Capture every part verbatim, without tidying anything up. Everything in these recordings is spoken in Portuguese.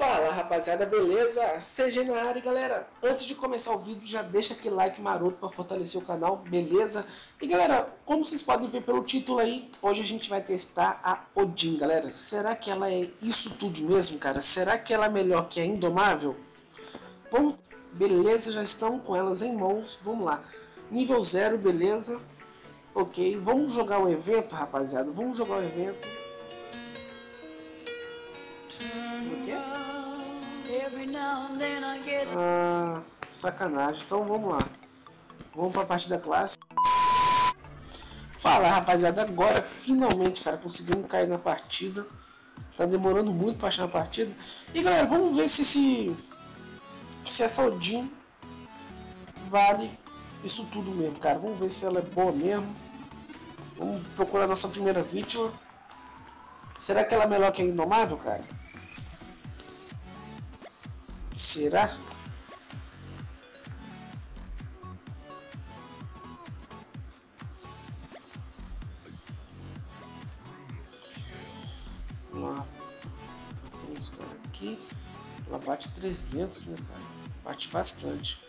Fala rapaziada, beleza? C G na área, galera. Antes de começar o vídeo, já deixa aquele like maroto para fortalecer o canal, beleza? E galera, como vocês podem ver pelo título aí, hoje a gente vai testar a Odin, galera. Será que ela é isso tudo mesmo, cara? Será que ela é melhor que a Indomável? Bom, beleza, já estão com elas em mãos, vamos lá. Nível zero, beleza. Ok, vamos jogar o evento, rapaziada. Vamos jogar o evento. O quê? Ah, sacanagem. Então vamos lá. Vamos para a parte da classe. Fala, rapaziada. Agora, finalmente, cara, conseguimos cair na partida. Tá demorando muito para achar a partida. E, galera, vamos ver se esse... se essa Odin vale isso tudo mesmo, cara. Vamos ver se ela é boa mesmo. Vamos procurar nossa primeira vítima. Será que ela é melhor que a Indomável, cara? Será? Vamos lá. Tem uns caras aqui. Ela bate trezentos, né, cara? Bate bastante.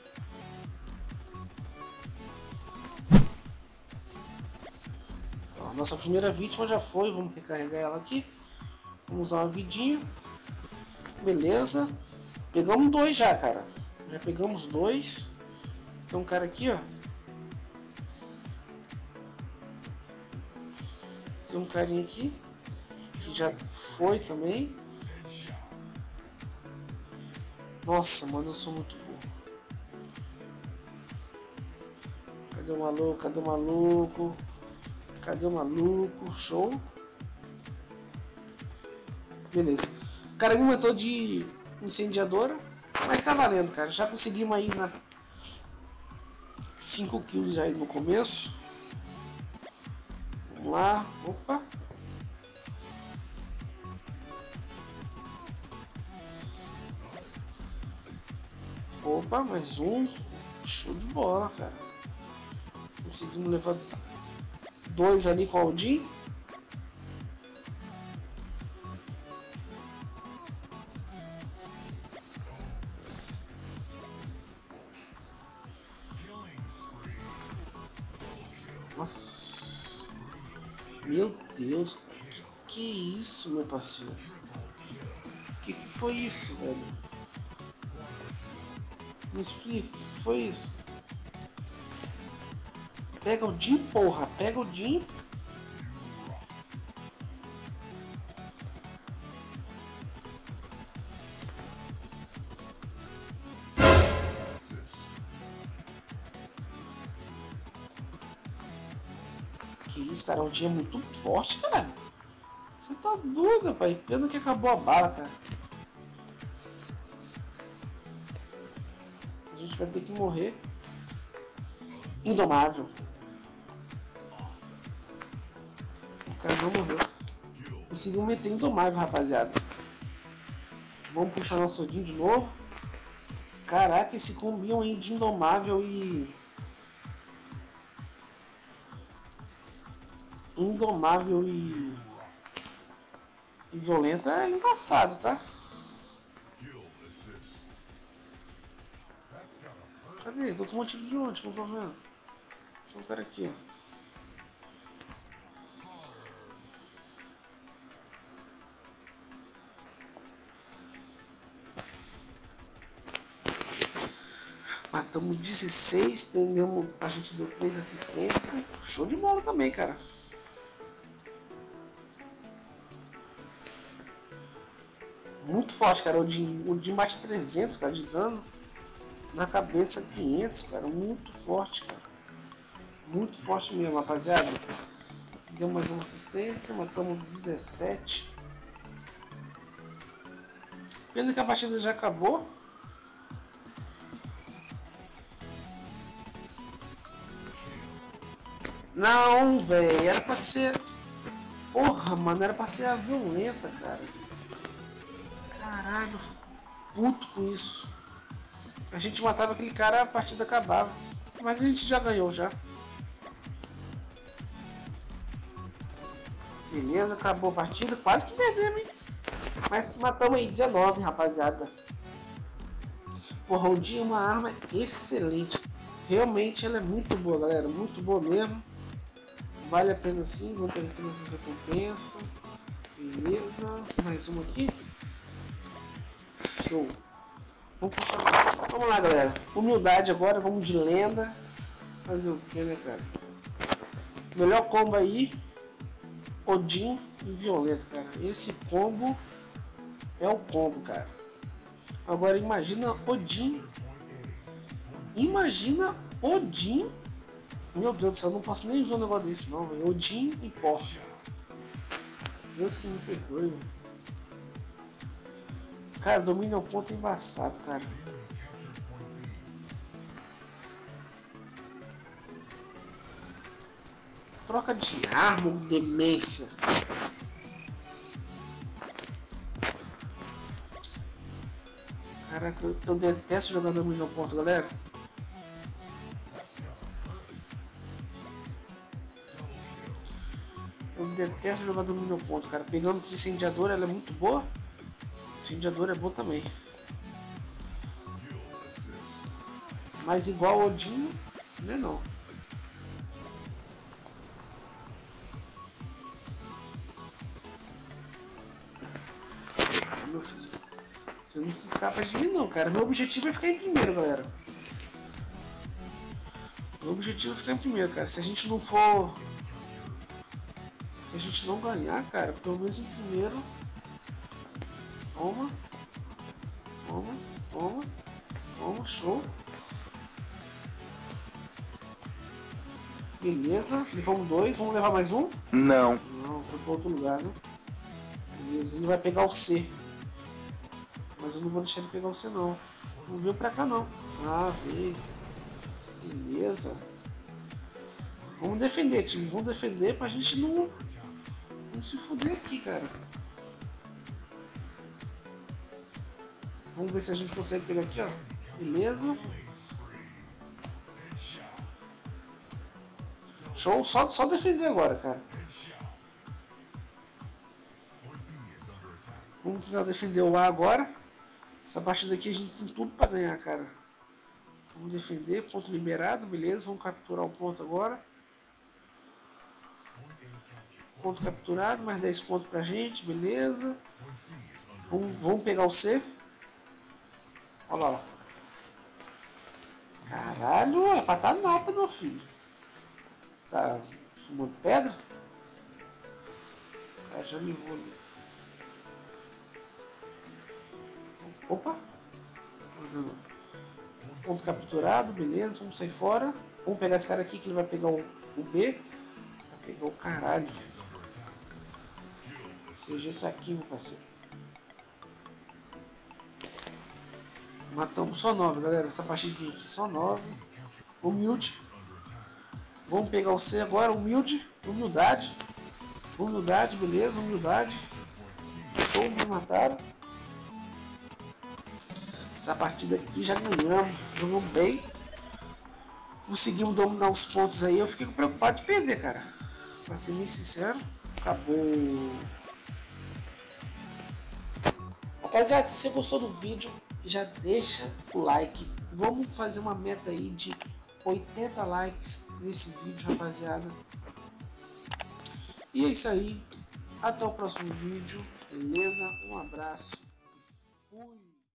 Então, nossa primeira vítima já foi. Vamos recarregar ela aqui. Vamos usar uma vidinha. Beleza. Pegamos dois já, cara. Já pegamos dois. Tem um cara aqui, ó. Tem um carinha aqui. Que já foi também. Nossa, mano, eu sou muito burro. Cadê o maluco? Cadê o maluco? Cadê o maluco? Show. Beleza. O cara me matou de incendiadora. Mas tá valendo, cara. Já conseguimos aí na cinco kills aí no começo. Vamos lá. Opa. Opa, mais um. Show de bola, cara. Conseguimos levar dois ali com a Odin. Nossa. Meu Deus, cara. Que, que isso, meu parceiro? Que que foi isso, velho? Me explica, o que foi isso? Pega o Jhin, porra! Pega o Jhin! Que isso, cara? O Jhin é muito forte, cara! Você tá doido, pai! Pena que acabou a bala, cara! A gente vai ter que morrer. Indomável. O cara não morreu. Conseguimos meter Indomável, rapaziada. Vamos puxar nosso Odin de novo. Caraca, esse combinho aí de Indomável e... Indomável e... e Violeta é embaçado, tá? Cadê? Tô tomando tiro de onde? Não tô vendo. Tem um cara aqui, ó. Matamos dezesseis, tem mesmo. A gente deu três assistências. Show de bola também, cara. Muito forte, cara. O de, o de mais trezentos, cara, de dano. Na cabeça quinhentos, cara, muito forte, cara, muito forte mesmo, rapaziada. Deu mais uma assistência, matamos dezessete. Pena que a partida já acabou. Não, velho, era pra ser... Porra, mano, era pra ser a Violeta, cara. Caralho, eu fico puto com isso. A gente matava aquele cara, a partida acabava. Mas a gente já ganhou já. Beleza, acabou a partida. Quase que perdemos, hein? Mas matamos aí dezenove, rapaziada. Porra, o Jhin é uma arma excelente. Realmente ela é muito boa, galera. Muito boa mesmo. Vale a pena sim. Vou pegar aqui nossa recompensa. Beleza. Mais uma aqui. Show. Vamos puxar. Vamos lá, galera. Humildade agora. Vamos de lenda. Fazer o que, né, cara? Melhor combo aí. Odin e Violeta, cara. Esse combo é o combo, cara. Agora imagina Odin. Imagina Odin. Meu Deus do céu, eu não posso nem ver um negócio desse não, velho. Odin e porra. Deus que me perdoe, velho. Cara, domínio é um ponto embaçado, cara. Troca de arma ou demência. Caraca, eu, eu detesto jogar domínio ponto, galera. Eu detesto jogar domínio ponto, cara. Pegando que incendiadora, ela é muito boa. Incendiadora é boa também. Mas igual ao Odin, não é não. Você não se escapa de mim não, cara. Meu objetivo é ficar em primeiro, galera. Meu objetivo é ficar em primeiro, cara. Se a gente não for... Se a gente não ganhar, cara, pelo menos em primeiro. Toma. Toma, toma. Toma, show. Beleza, levamos dois. Vamos levar mais um? Não. Não, foi para outro lugar, né? Beleza, ele vai pegar o C. Mas eu não vou deixar ele pegar você não. Não veio pra cá não. Ah, veio. Beleza. Vamos defender, time. Vamos defender pra gente não... Não se fuder aqui, cara. Vamos ver se a gente consegue pegar aqui, ó. Beleza. Show. Só, só defender agora, cara. Vamos tentar defender o A agora. Essa partida aqui a gente tem tudo pra ganhar, cara. Vamos defender, ponto liberado, beleza. Vamos capturar o ponto agora. Ponto capturado, mais dez pontos pra gente, beleza. Vamos, vamos pegar o C. Olha lá. Caralho, é pra tá nata, meu filho. Tá fumando pedra? O cara já levou ali. Opa! Ponto capturado, beleza, vamos sair fora. Vamos pegar esse cara aqui que ele vai pegar o, o B. Vai pegar o caralho. O C G tá aqui, meu parceiro. Matamos só nove, galera. Essa partidinha aqui, só nove. Humilde. Vamos pegar o C agora, humilde. Humildade. Humildade, beleza, humildade. Show, me mataram. Essa partida aqui já ganhamos, jogamos bem. Conseguimos dominar os pontos aí, eu fiquei preocupado de perder, cara. Pra ser bem sincero, acabou. Rapaziada, se você gostou do vídeo, já deixa o like. Vamos fazer uma meta aí de oitenta likes nesse vídeo, rapaziada. E é isso aí, até o próximo vídeo, beleza? Um abraço e fui!